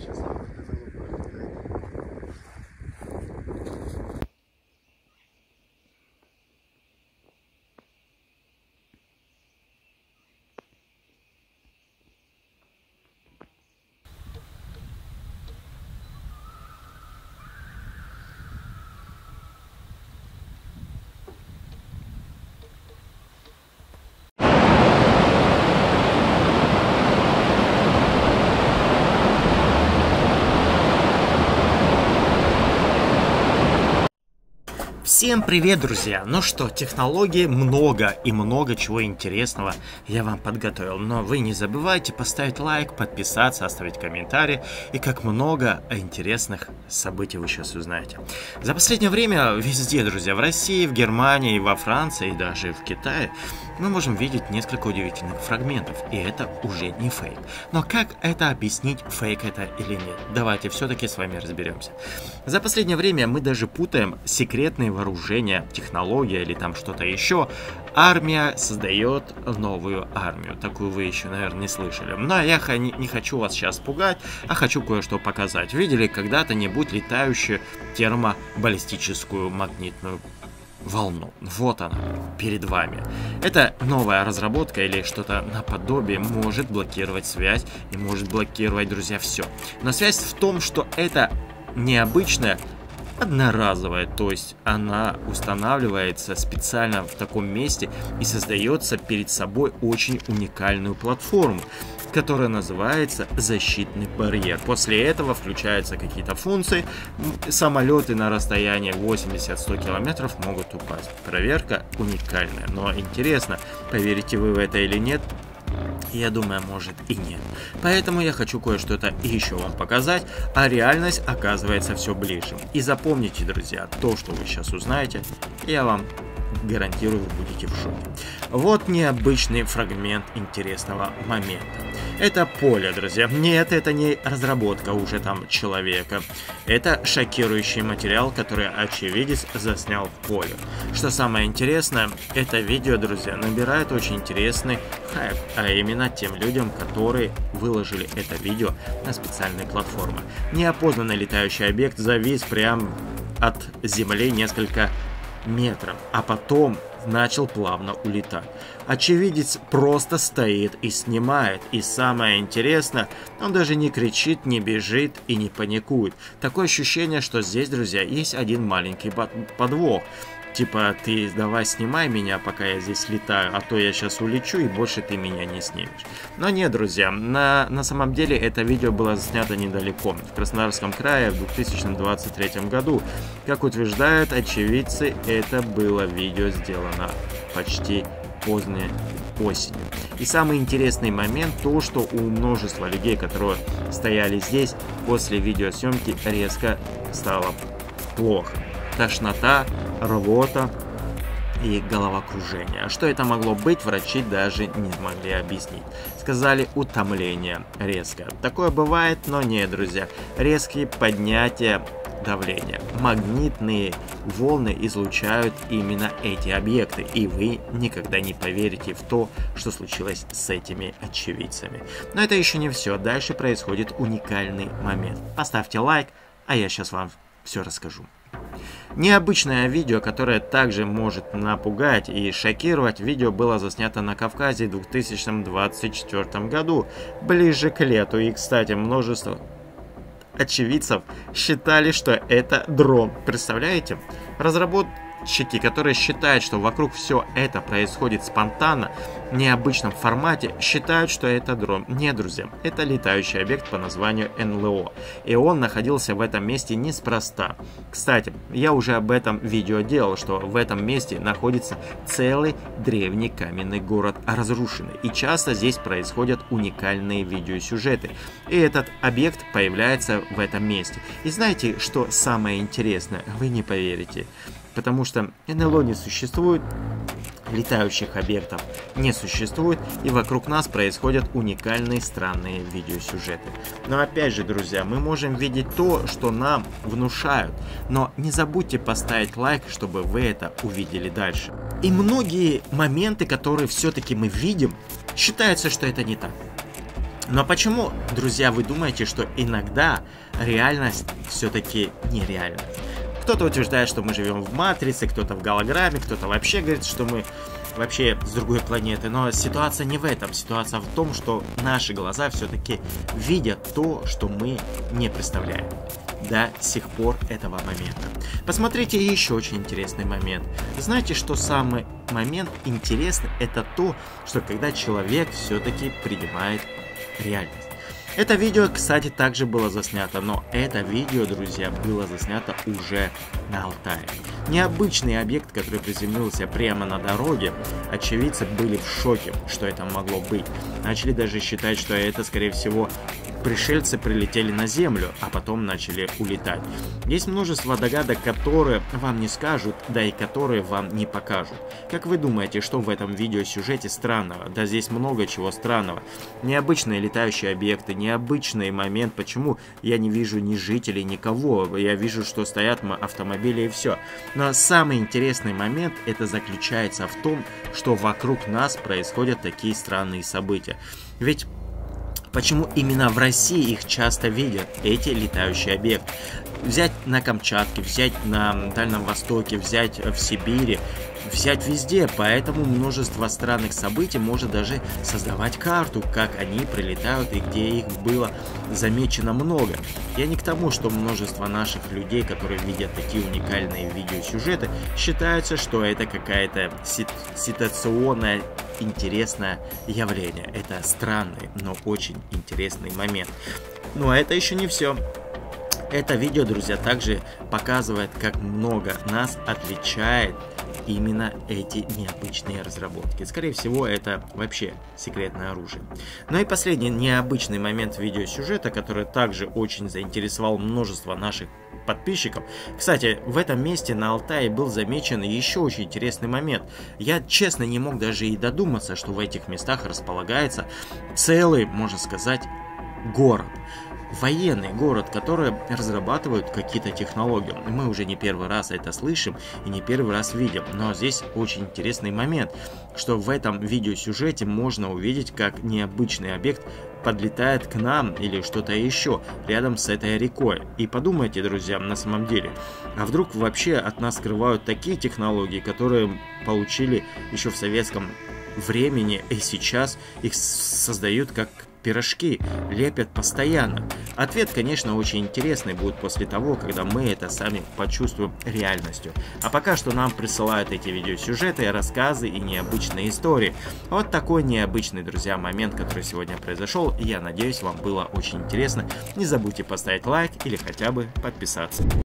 сейчас я вам показала портрет. Всем привет, друзья! Ну что, технологий много и много чего интересного я вам подготовил. Но вы не забывайте поставить лайк, подписаться, оставить комментарий. И как много интересных событий вы сейчас узнаете. За последнее время везде, друзья, в России, в Германии, во Франции и даже в Китае мы можем видеть несколько удивительных фрагментов. И это уже не фейк. Но как это объяснить, фейк это или нет? Давайте все-таки с вами разберемся. За последнее время мы даже путаем секретные варианты. Вооружение, технология или там что-то еще. Армия создает новую армию. Такую вы еще, наверное, не слышали. Но я не хочу вас сейчас пугать, а хочу кое-что показать. Видели когда-нибудь летающую термобаллистическую магнитную волну? Вот она, перед вами. Это новая разработка или что-то наподобие, может блокировать связь и может блокировать, друзья, все. Но связь в том, что это необычная одноразовая, то есть она устанавливается специально в таком месте и создается перед собой очень уникальную платформу, которая называется защитный барьер. После этого включаются какие-то функции. Самолеты на расстоянии 80-100 километров могут упасть. Проверка уникальная, но интересно, поверите вы в это или нет? Я думаю, может и нет. Поэтому я хочу кое-что-то еще вам показать, а реальность оказывается все ближе. И запомните, друзья, то, что вы сейчас узнаете, я вам гарантирую, вы будете в шоке. Вот необычный фрагмент интересного момента. Это поле, друзья. Нет, это не разработка уже там человека. Это шокирующий материал, который очевидец заснял в поле. Что самое интересное, это видео, друзья, набирает очень интересный хайп, а именно тем людям, которые выложили это видео на специальные платформы. Неопознанный летающий объект завис прямо от земли несколько метров, а потом начал плавно улетать. Очевидец просто стоит и снимает. И самое интересное, он даже не кричит, не бежит и не паникует. Такое ощущение, что здесь, друзья, есть один маленький подвох. Типа, ты давай снимай меня, пока я здесь летаю, а то я сейчас улечу и больше ты меня не снимешь. Но нет, друзья, на самом деле это видео было снято недалеко, в Краснодарском крае в 2023 году. Как утверждают очевидцы, это было видео сделано почти позднее осенью. И самый интересный момент то, что у множества людей, которые стояли здесь, после видеосъемки резко стало плохо. Тошнота, рвота и головокружение. А что это могло быть, врачи даже не смогли объяснить. Сказали, утомление резкое. Такое бывает, но нет, друзья. Резкие поднятия давления. Магнитные волны излучают именно эти объекты, и вы никогда не поверите в то, что случилось с этими очевидцами. Но это еще не все. Дальше происходит уникальный момент. Поставьте лайк, а я сейчас вам все расскажу. Необычное видео, которое также может напугать и шокировать, видео было заснято на Кавказе в 2024 году, ближе к лету. И, кстати, множество очевидцев считали, что это дрон. Представляете? Разработчики, которые считают, что вокруг все это происходит спонтанно, в необычном формате, считают, что это дрон. Не, друзья, это летающий объект по названию НЛО. И он находился в этом месте неспроста. Кстати, я уже об этом видео делал, что в этом месте находится целый древний каменный город, разрушенный. И часто здесь происходят уникальные видеосюжеты. И этот объект появляется в этом месте. И знаете, что самое интересное? Вы не поверите. Потому что НЛО не существует, летающих объектов не существует, и вокруг нас происходят уникальные странные видеосюжеты. Но опять же, друзья, мы можем видеть то, что нам внушают. Но не забудьте поставить лайк, чтобы вы это увидели дальше. И многие моменты, которые все-таки мы видим, считается, что это не так. Но почему, друзья, вы думаете, что иногда реальность все-таки нереальна? Кто-то утверждает, что мы живем в матрице, кто-то в голограмме, кто-то вообще говорит, что мы вообще с другой планеты. Но ситуация не в этом. Ситуация в том, что наши глаза все-таки видят то, что мы не представляем до сих пор этого момента. Посмотрите еще очень интересный момент. Знаете, что самый момент интересный? Это то, что когда человек все-таки принимает реальность. Это видео, кстати, также было заснято, но это видео, друзья, было заснято уже на Алтае. Необычный объект, который приземлился прямо на дороге, очевидцы были в шоке, что это могло быть. Начали даже считать, что это, скорее всего, пришельцы прилетели на Землю, а потом начали улетать. Есть множество догадок, которые вам не скажут, да и которые вам не покажут. Как вы думаете, что в этом видеосюжете странного? Да здесь много чего странного. Необычные летающие объекты, необычный момент, почему я не вижу ни жителей, никого. Я вижу, что стоят автомобили и все. Но самый интересный момент, это заключается в том, что вокруг нас происходят такие странные события. Ведь почему именно в России их часто видят, эти летающие объекты? Взять на Камчатке, взять на Дальнем Востоке, взять в Сибири, взять везде. Поэтому множество странных событий может даже создавать карту, как они прилетают и где их было замечено много. Я не к тому, что множество наших людей, которые видят такие уникальные видеосюжеты, считаются, что это какая-то ситуационная интересное явление. Это странный, но очень интересный момент. Но это еще не все. Это видео, друзья, также показывает, как много нас отличает именно эти необычные разработки. Скорее всего, это вообще секретное оружие. Ну и последний необычный момент видеосюжета, который также очень заинтересовал множество наших подписчиков. Кстати, в этом месте на Алтае был замечен еще очень интересный момент. Я, честно, не мог даже и додуматься, что в этих местах располагается целый, можно сказать, город. Военный город, который разрабатывают какие-то технологии. Мы уже не первый раз это слышим и не первый раз видим. Но здесь очень интересный момент, что в этом видеосюжете можно увидеть, как необычный объект подлетает к нам или что-то еще рядом с этой рекой. И подумайте, друзья, на самом деле, а вдруг вообще от нас скрывают такие технологии, которые получили еще в советском времени, и сейчас их создают как пирожки, лепят постоянно. Ответ, конечно, очень интересный будет после того, когда мы это сами почувствуем реальностью. А пока что нам присылают эти видеосюжеты, рассказы и необычные истории. Вот такой необычный, друзья, момент, который сегодня произошел. Я надеюсь, вам было очень интересно. Не забудьте поставить лайк или хотя бы подписаться.